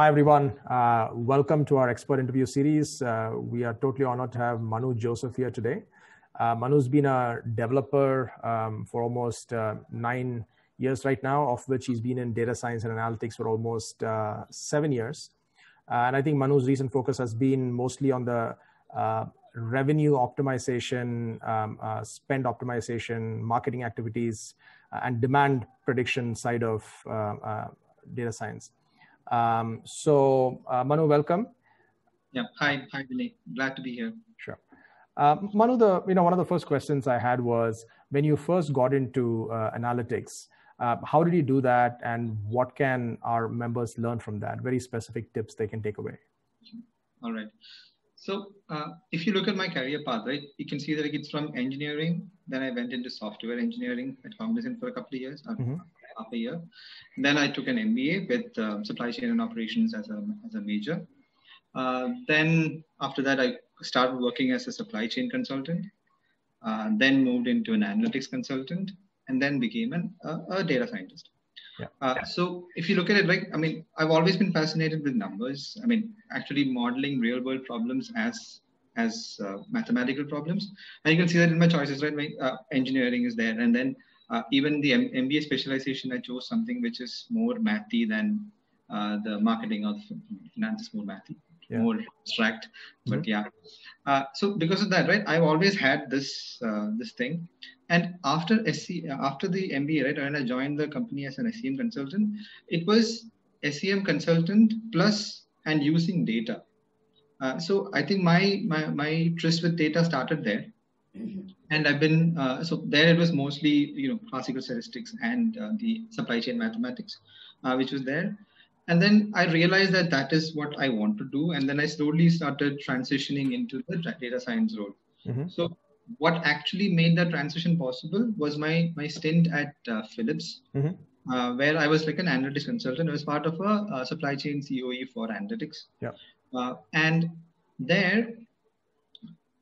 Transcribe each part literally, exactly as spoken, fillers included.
Hi, everyone. Uh, welcome to our expert interview series. Uh, we are totally honored to have Manu Joseph here today. Uh, Manu's been a developer um, for almost uh, nine years right now, of which he's been in data science and analytics for almost uh, seven years. Uh, and I think Manu's recent focus has been mostly on the uh, revenue optimization, um, uh, spend optimization, marketing activities, uh, and demand prediction side of uh, uh, data science. Um, so, uh, Manu, welcome. Yeah. Hi, hi, Vinay. Glad to be here. Sure. Uh, Manu, the, you know, one of the first questions I had was, when you first got into uh, analytics, uh, how did you do that? And what can our members learn from that? Very specific tips they can take away. All right. So uh, if you look at my career path, right, you can see that like, it's from engineering. Then I went into software engineering at Cognizant for a couple of years, mm-hmm. half a year. Then I took an M B A with uh, supply chain and operations as a, as a major. Uh, then after that, I started working as a supply chain consultant, uh, then moved into an analytics consultant, and then became an, uh, a data scientist. Yeah. Uh, so if you look at it, like, I mean, I've always been fascinated with numbers. I mean, actually modeling real world problems as, as uh, mathematical problems. And you can see that in my choices, right? My uh, engineering is there. And then uh, even the M MBA specialization, I chose something which is more mathy than uh, the marketing of finance, more mathy, yeah. more abstract, mm-hmm. but yeah. Uh, so because of that, right, I've always had this, uh, this thing. And after S C, after the M B A, right, and I joined the company as an S E M consultant, it was S E M consultant plus and using data. Uh, so I think my, my, my tryst with data started there. Mm-hmm. And I've been, uh, so there it was mostly, you know, classical statistics and uh, the supply chain mathematics, uh, which was there. And then I realized that that is what I want to do. And then I slowly started transitioning into the data science role. Mm-hmm. So what actually made that transition possible was my my stint at uh, Philips, mm-hmm. uh, where I was like an analytics consultant. I was part of a, a supply chain C O E for analytics. Yeah. Uh, and there,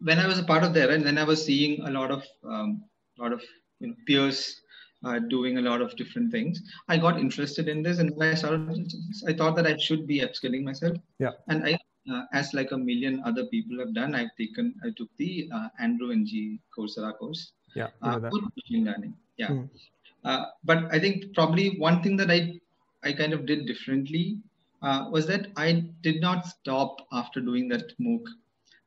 when I was a part of there, and then I was seeing a lot of um, lot of you know, peers uh, doing a lot of different things. I got interested in this, and I started. I thought that I should be upskilling myself. Yeah. And I. Uh, as like a million other people have done, I've taken, I took the uh, Andrew Ng Coursera course. Yeah. Uh, machine learning. Yeah. Mm. Uh, but I think probably one thing that I, I kind of did differently uh, was that I did not stop after doing that MOOC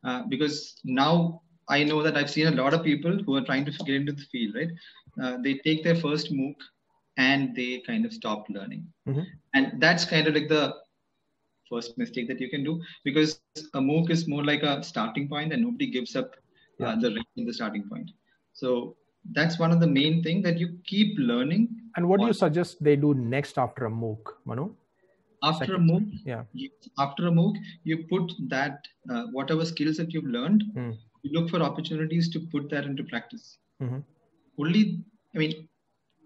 uh, because now I know that I've seen a lot of people who are trying to get into the field, right? Uh, they take their first MOOC and they kind of stop learning. Mm-hmm. And that's kind of like the first mistake that you can do, because a MOOC is more like a starting point and nobody gives up yeah. uh, the the starting point. So that's one of the main thing that you keep learning. And what do you suggest they do next after a MOOC, Manu? After Second. a MOOC, yeah. You, after a MOOC, you put that, uh, whatever skills that you've learned, mm. you look for opportunities to put that into practice. Mm-hmm. Only, I mean,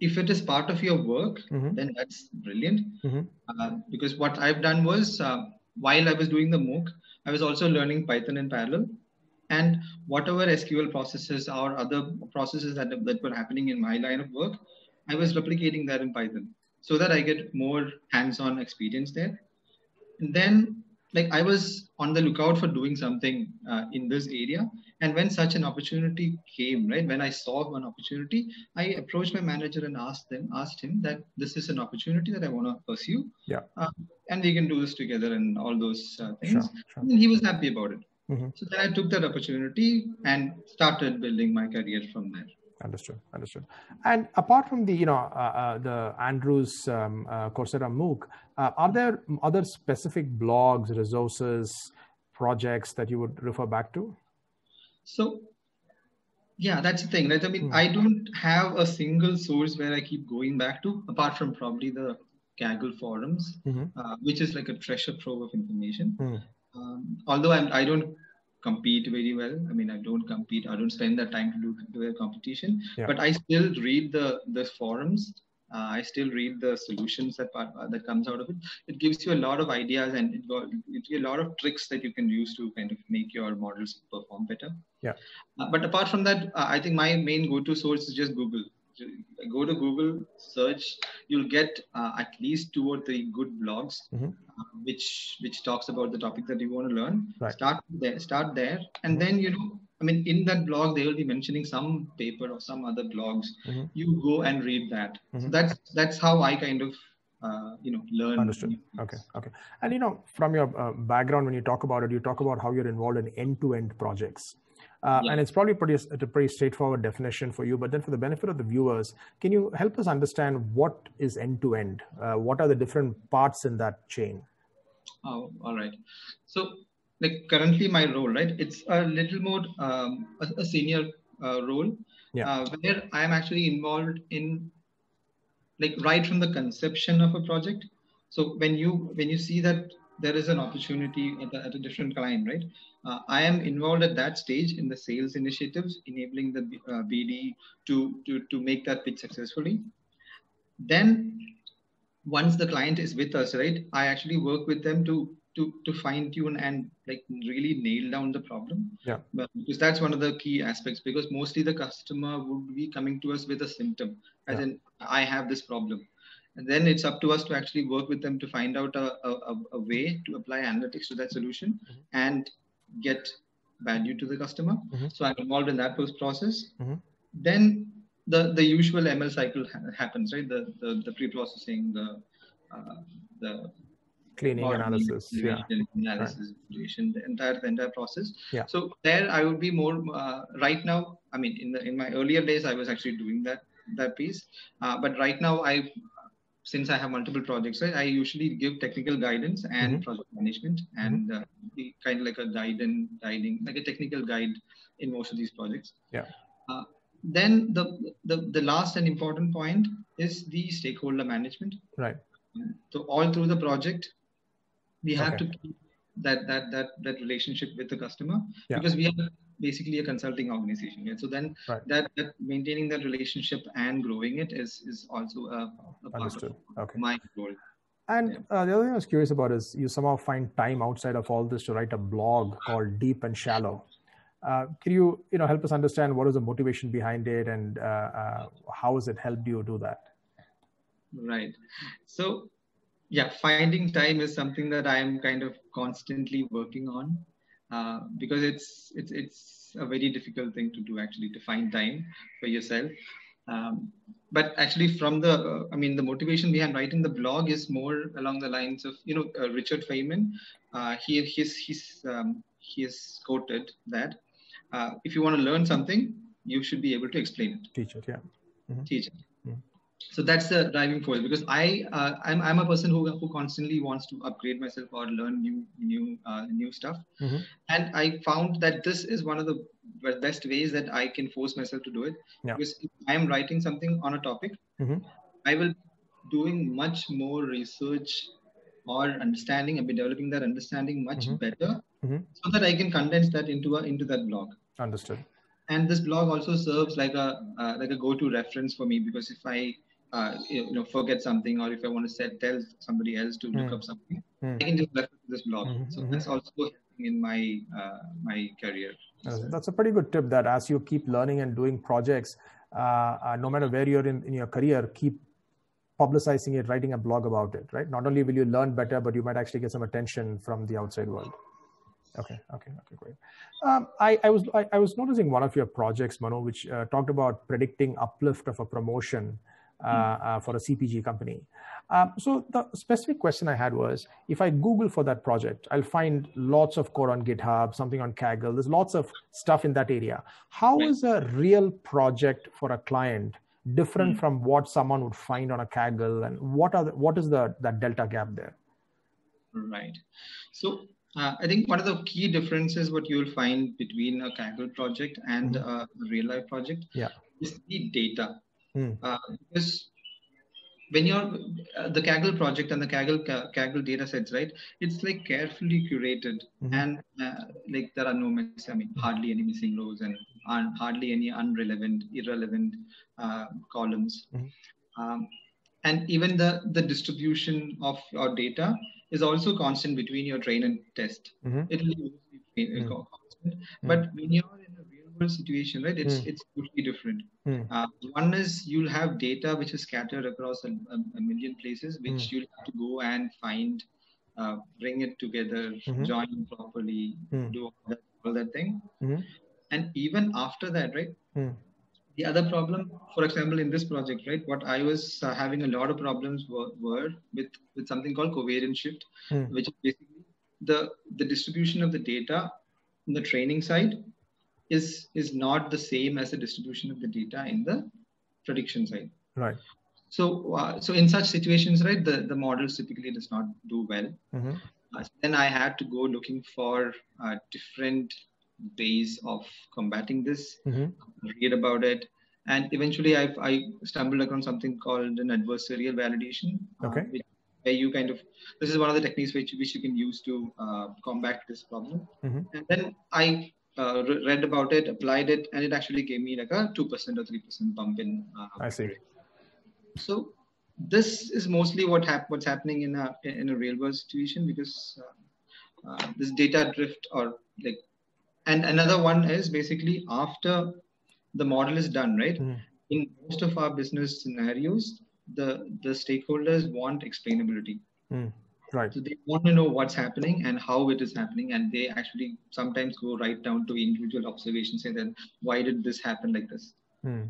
if it is part of your work, mm-hmm. then that's brilliant. Mm-hmm. uh, because what I've done was, uh, while I was doing the MOOC, I was also learning Python in parallel, and whatever S Q L processes or other processes that, that were happening in my line of work, I was replicating that in Python so that I get more hands-on experience there. And then like I was on the lookout for doing something uh, in this area. And when such an opportunity came, right, when I saw one opportunity, I approached my manager and asked them, asked him that this is an opportunity that I want to pursue. Yeah. Uh, and we can do this together and all those uh, things. Sure, sure. And he was happy about it. Mm-hmm. So then I took that opportunity and started building my career from there. Understood. Understood. And apart from the, you know, uh, uh, the Andrew's um, uh, Coursera MOOC, uh, are there other specific blogs, resources, projects that you would refer back to? So, yeah, that's the thing, right? I mean, mm-hmm. I don't have a single source where I keep going back to, apart from probably the Kaggle forums, mm-hmm. uh, which is like a treasure trove of information. Mm-hmm. um, although I'm, I don't compete very well. I mean, I don't compete. I don't spend that time to do, do a competition, yeah. but I still read the, the forums. Uh, I still read the solutions that part, uh, that comes out of it. It gives you a lot of ideas and it got, it gives you a lot of tricks that you can use to kind of make your models perform better. Yeah. Uh, but apart from that, uh, I think my main go-to source is just Google. go to Google, search, you'll get uh, at least two or three good blogs, mm-hmm. uh, which which talks about the topic that you want to learn. Right. Start there, start there, and then, you know, I mean, in that blog, they will be mentioning some paper or some other blogs. Mm-hmm. You go and read that. Mm-hmm. So that's that's how I kind of, uh, you know, learn. Understood. Okay. Okay. And, you know, from your uh, background, when you talk about it, you talk about how you're involved in end-to-end projects. Uh, yeah. And it's probably pretty, a pretty straightforward definition for you, but then for the benefit of the viewers, can you help us understand what is end-to-end? Uh, what are the different parts in that chain? Oh, all right. So, like currently my role, right? It's a little more um, a, a senior uh, role, yeah. uh, where I am actually involved in, like, right from the conception of a project. So when you when you see that there is an opportunity at a, at a different client, right? Uh, I am involved at that stage in the sales initiatives, enabling the uh, B D to, to, to make that pitch successfully. Then once the client is with us, right, I actually work with them to to, to fine tune and, like, really nail down the problem. Yeah. But, because that's one of the key aspects, because mostly the customer would be coming to us with a symptom, as yeah. in, I have this problem. And then it's up to us to actually work with them to find out a, a, a way to apply analytics to that solution, mm-hmm. and get value to the customer. Mm-hmm. So I'm involved in that post-process. Mm-hmm. Then the, the usual M L cycle ha happens, right? The, the, the pre-processing, the, uh, the cleaning, analysis, yeah. analysis, right. the entire the entire process. Yeah. So there I would be more, uh, right now, I mean, in, the, in my earlier days, I was actually doing that, that piece. Uh, but right now I, since I have multiple projects, right, I usually give technical guidance and mm-hmm. project management, and uh, be kind of like a guide and guiding, like a technical guide in most of these projects. Yeah. Uh, then the, the the last and important point is the stakeholder management. Right. So all through the project, we have okay. to keep that that that that relationship with the customer, yeah. because we are basically a consulting organization. Right? So then right. that, that maintaining that relationship and growing it is is also a, a part of okay. my role. And yeah. uh, the other thing I was curious about is you somehow find time outside of all this to write a blog called Deep and Shallow. Uh, can you you know help us understand what is the motivation behind it, and uh, uh, how has it helped you do that? Right. So. Yeah, finding time is something that I am kind of constantly working on, uh, because it's it's it's a very difficult thing to do, actually, to find time for yourself. Um, but actually, from the uh, I mean, the motivation behind writing the blog is more along the lines of, you know, uh, Richard Feynman. Uh, he he's he's um, he has quoted that uh, if you want to learn something, you should be able to explain it. Teach it, yeah. Mm-hmm. Teach it. Mm-hmm. So that's the driving force, because I uh, I'm I'm a person who who constantly wants to upgrade myself or learn new new uh, new stuff, mm-hmm. and I found that this is one of the best ways that I can force myself to do it. Yeah. Because if I am writing something on a topic, mm-hmm. I will be doing much more research or understanding. I'll be developing that understanding much mm-hmm. better, mm-hmm. so that I can condense that into a into that blog. Understood. And this blog also serves like a uh, like a go-to reference for me, because if I Uh, you know, forget something, or if I want to set, tell somebody else to mm. look up something, mm. I can just refer to this blog. Mm-hmm. So that's also helping in my uh, my career. So. That's a pretty good tip, that as you keep learning and doing projects, uh, uh, no matter where you're in, in your career, keep publicizing it, writing a blog about it, right? Not only will you learn better, but you might actually get some attention from the outside world. Okay, okay, okay, great. Um, I, I was I, I was noticing one of your projects, Manu, which uh, talked about predicting uplift of a promotion. Uh, uh, for a C P G company. Um, so the specific question I had was, if I Google for that project, I'll find lots of code on GitHub, something on Kaggle. There's lots of stuff in that area. How is a real project for a client different mm-hmm. from what someone would find on a Kaggle? And what are the, what is the that delta gap there? Right. So uh, I think one of the key differences what you'll find between a Kaggle project and mm-hmm. a real life project yeah. is the data. Mm. Uh, because when you're uh, the Kaggle project and the Kaggle Kaggle data sets, right, it's like carefully curated, mm-hmm. and uh, like there are no missing, I mean, hardly any missing rows and un, hardly any irrelevant irrelevant uh, columns, mm-hmm. um, and even the the distribution of your data is also constant between your train and test. Mm-hmm. It'll be mm-hmm. constant, mm-hmm. but when you're in a real different situation, right? It's mm. it's totally different. Mm. Uh, one is you'll have data which is scattered across a, a million places, which mm. you'll have to go and find, uh, bring it together, mm-hmm. join properly, mm. do all that, all that thing. Mm-hmm. And even after that, right? Mm. The other problem, for example, in this project, right, what I was uh, having a lot of problems were, were with, with something called covariance shift, mm. which is basically the, the distribution of the data in the training side is, is not the same as the distribution of the data in the prediction side. Right. So, uh, so in such situations, right, the, the models typically does not do well. Mm-hmm. uh, so then I had to go looking for uh, different ways of combating this, mm-hmm. read about it, and eventually I've, I stumbled upon something called an adversarial validation. Okay. Uh, which, where you kind of, this is one of the techniques which, which you can use to uh, combat this problem. Mm-hmm. And then I uh, re read about it, applied it, and it actually gave me like a two percent or three percent bump in. Uh, I see. So this is mostly what hap what's happening in a, in a real world situation, because uh, uh, this data drift or like. And another one is basically after the model is done, right? Mm. In most of our business scenarios, the, the stakeholders want explainability. Mm. Right. So they want to know what's happening and how it is happening. And they actually sometimes go right down to individual observations, say that, why did this happen like this? Mm.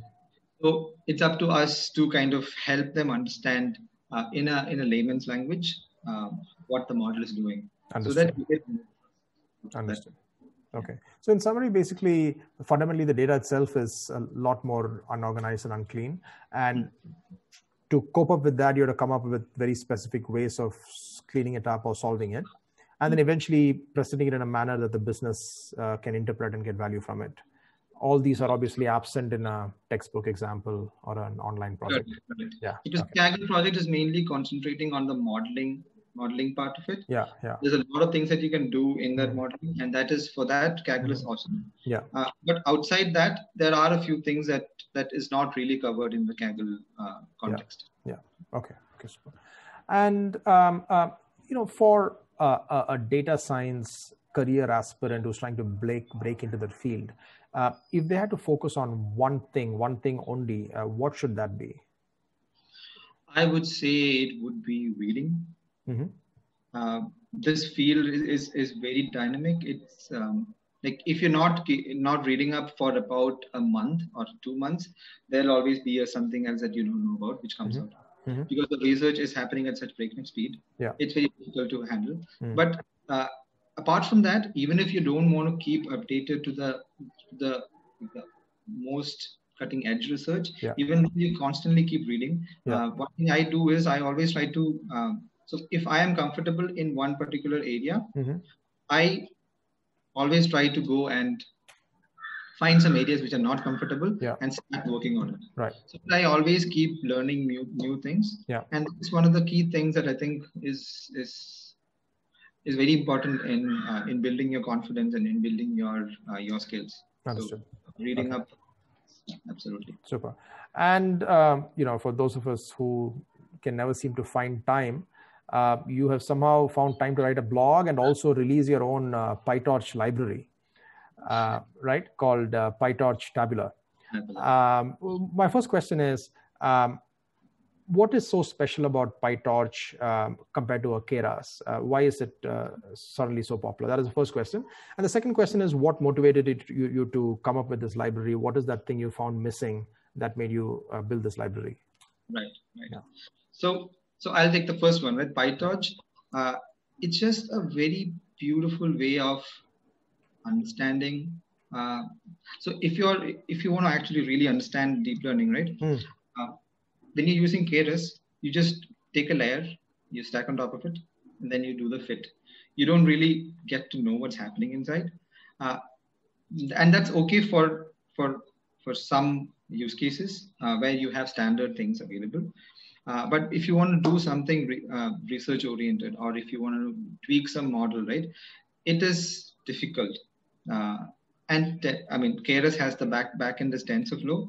So it's up to us to kind of help them understand uh, in, a, in a layman's language uh, what the model is doing. Understood. So that we Understood. Okay. So in summary, basically, fundamentally, the data itself is a lot more unorganized and unclean. And to cope up with that, you have to come up with very specific ways of cleaning it up or solving it, and then eventually presenting it in a manner that the business uh, can interpret and get value from it. All these are obviously absent in a textbook example or an online project. Correct. Yeah. Because okay. Kaggle project is mainly concentrating on the modeling modeling part of it. Yeah, yeah. There's a lot of things that you can do in that modeling, and that is for that Kaggle is awesome. Yeah. Uh, but outside that, there are a few things that that is not really covered in the Kaggle uh, context. Yeah. yeah. Okay. Okay. Super. And um, uh, you know, for uh, a, a data science career aspirant who's trying to break break into the field, uh, if they had to focus on one thing, one thing only, uh, what should that be? I would say it would be reading. Mm-hmm. uh, this field is, is, is very dynamic. It's um, like if you're not not reading up for about a month or two months, there'll always be a, something else that you don't know about which comes mm-hmm. out. Mm-hmm. Because the research is happening at such breakneck speed. Yeah. It's very difficult to handle. Mm-hmm. But uh, apart from that, even if you don't want to keep updated to the, the, the most cutting edge research, yeah. even if you constantly keep reading, yeah. uh, one thing I do is I always try to... Um, So if I am comfortable in one particular area, mm-hmm. I always try to go and find some areas which are not comfortable yeah. and start working on it. Right. So I always keep learning new new things. Yeah. And it's one of the key things that I think is is is very important in uh, in building your confidence and in building your uh, your skills. Understood. So reading okay. up, absolutely. Super. And um, you know, for those of us who can never seem to find time. Uh, you have somehow found time to write a blog and also release your own uh, PyTorch library, uh, right? Called uh, PyTorch Tabular. Um, my first question is, um, what is so special about PyTorch um, compared to a Keras? Uh, why is it uh, suddenly so popular? That is the first question. And the second question is, what motivated it, you, you to come up with this library? What is that thing you found missing that made you uh, build this library? Right, right. Yeah. So. So I'll take the first one, right? PyTorch. Uh, it's just a very beautiful way of understanding. Uh, so if you're if you want to actually really understand deep learning, right? Mm. Uh, when you're using Keras, you just take a layer, you stack on top of it, and then you do the fit. You don't really get to know what's happening inside, uh, and that's okay for for for some use cases uh, where you have standard things available. Uh, but if you want to do something re uh, research oriented, or if you want to tweak some model, right, it is difficult. Uh, and I mean, Keras has the back backend is TensorFlow,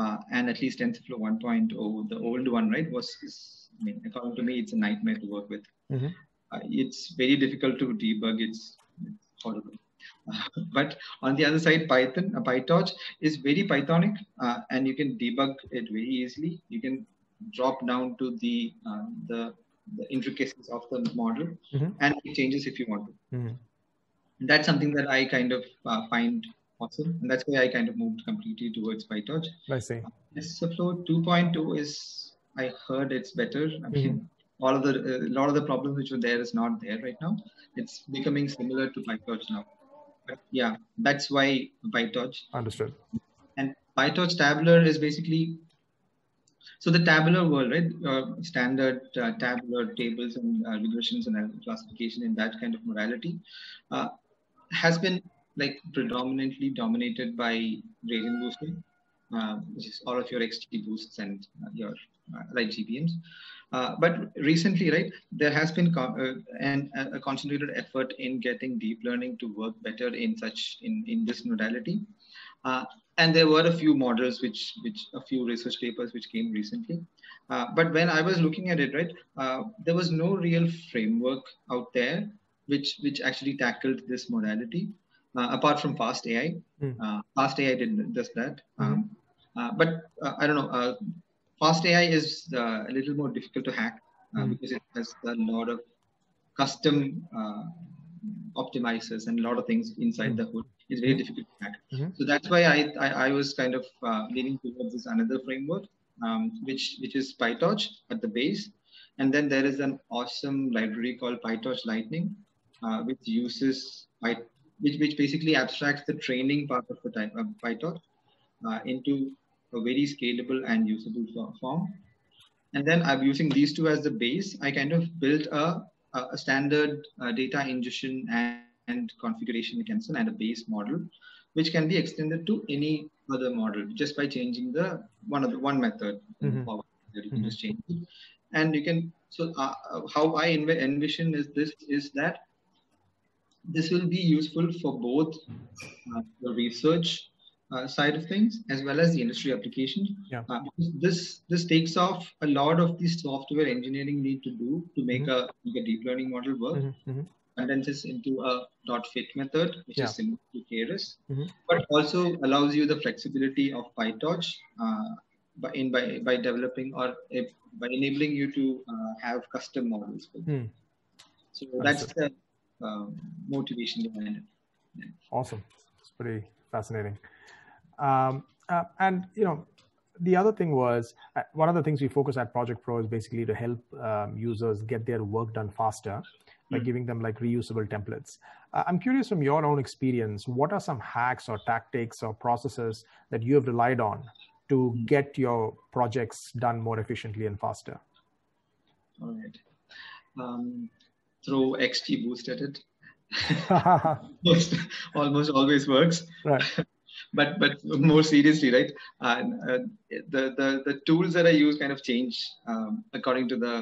uh, and at least TensorFlow one point oh, the old one, right, was, is, I mean, according to me, it's a nightmare to work with. Mm-hmm. uh, it's very difficult to debug. It's, it's horrible. But on the other side, Python, uh, PyTorch is very Pythonic, uh, and you can debug it very easily. You can drop down to the uh, the, the intricacies of the model, mm-hmm. and it changes if you want to. Mm-hmm. That's something that I kind of uh, find awesome, and that's why I kind of moved completely towards PyTorch. I see. Uh, TensorFlow two point oh is, I heard it's better. I mean, mm-hmm. all of the a uh, lot of the problems which were there is not there right now. It's becoming similar to PyTorch now. But yeah, that's why PyTorch. Understood. And PyTorch Tabular is basically, so the tabular world, right? Uh, standard uh, tabular tables and uh, regressions and classification in that kind of morality uh, has been like predominantly dominated by gradient boosting, uh, which is all of your XGBoosts and uh, your uh, like G B Ms. Uh, but recently, right, there has been con uh, an, a concentrated effort in getting deep learning to work better in such in, in this modality. Uh, and there were a few models, which, which a few research papers which came recently. Uh, but when I was looking at it, right, uh, there was no real framework out there which, which actually tackled this modality, uh, apart from Fast A I. Mm. Uh, Fast A I did just that. Mm. Um, uh, but uh, I don't know. Uh, Fast A I is uh, a little more difficult to hack uh, mm. because it has a lot of custom uh, optimizers and a lot of things inside mm. the hood. It's very difficult to hack. Mm-hmm. So that's why I, I, I was kind of uh, leaning towards this another framework, um, which, which is PyTorch at the base. And then there is an awesome library called PyTorch Lightning, uh, which uses, Py, which, which basically abstracts the training part of the type of PyTorch uh, into a very scalable and usable form. And then I'm using these two as the base. I kind of built a, a standard uh, data ingestion and, and configuration mechanism and a base model, which can be extended to any other model just by changing the one of the one method. Mm-hmm. You can mm-hmm. just change it. And you can, so uh, how I env envision is this, is that this will be useful for both uh, the research Uh, side of things as well as the industry application. Yeah. Uh, this this takes off a lot of the software engineering need to do to make, mm-hmm. a, make a deep learning model work. Mm-hmm. Condenses into a dot fit method, which yeah. is similar to Keras, mm-hmm. but also allows you the flexibility of PyTorch uh, by in by by developing or if, by enabling you to uh, have custom models. Mm. So that's the uh, motivation behind it. Yeah. Awesome, it's pretty fascinating. Um, uh, and, you know, the other thing was, uh, one of the things we focus at ProjectPro is basically to help um, users get their work done faster by mm. giving them like reusable templates. Uh, I'm curious from your own experience, what are some hacks or tactics or processes that you have relied on to mm. get your projects done more efficiently and faster? All right. Um, throw XGBoost at it. almost, almost always works. Right. But but more seriously, right? Uh, uh, the the the tools that I use kind of change um, according to the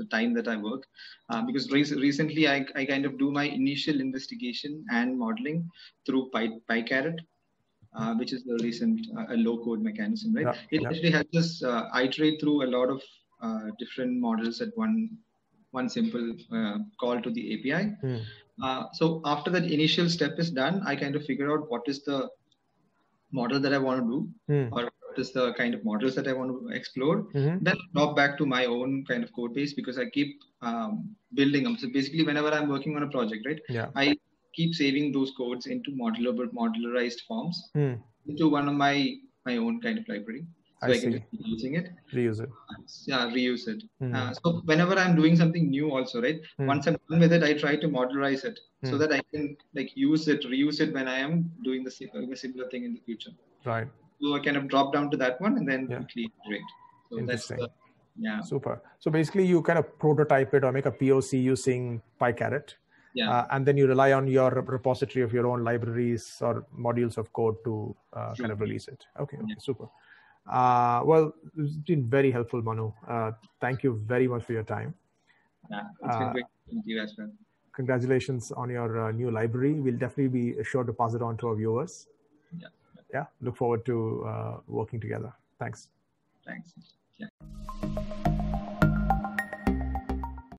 the time that I work, uh, because re recently I I kind of do my initial investigation and modeling through Py PyCaret, uh, which is the recent uh, a low code mechanism, right? Yeah, it yeah. actually helps us uh, iterate through a lot of uh, different models at one one simple uh, call to the A P I. Mm. Uh, so after that initial step is done, I kind of figure out what is the model that I want to do, mm. or what is the kind of models that I want to explore, mm-hmm. then drop back to my own kind of code base because I keep um, building them. So basically whenever I'm working on a project, right, yeah. I keep saving those codes into modular, modularized forms mm. into one of my, my own kind of library. So I, I can just keep using it. Reuse it. Yeah, reuse it. Mm. Uh, so whenever I'm doing something new also, right, mm. once I'm done with it, I try to modularize it mm. so that I can like use it, reuse it when I am doing the similar thing in the future. Right. So I kind of drop down to that one and then yeah. quickly iterate. So interesting. That's the, yeah. Super. So basically you kind of prototype it or make a P O C using PyCaret. Yeah. Uh, and then you rely on your repository of your own libraries or modules of code to uh, sure. kind of release it. Okay, okay yeah. super. Uh, well, it's been very helpful, Manu. Uh, thank you very much for your time. Yeah, it's been uh, great talking to you as well. Congratulations on your uh, new library. We'll definitely be sure to pass it on to our viewers. Yeah. Yeah. Look forward to uh, working together. Thanks. Thanks. Yeah.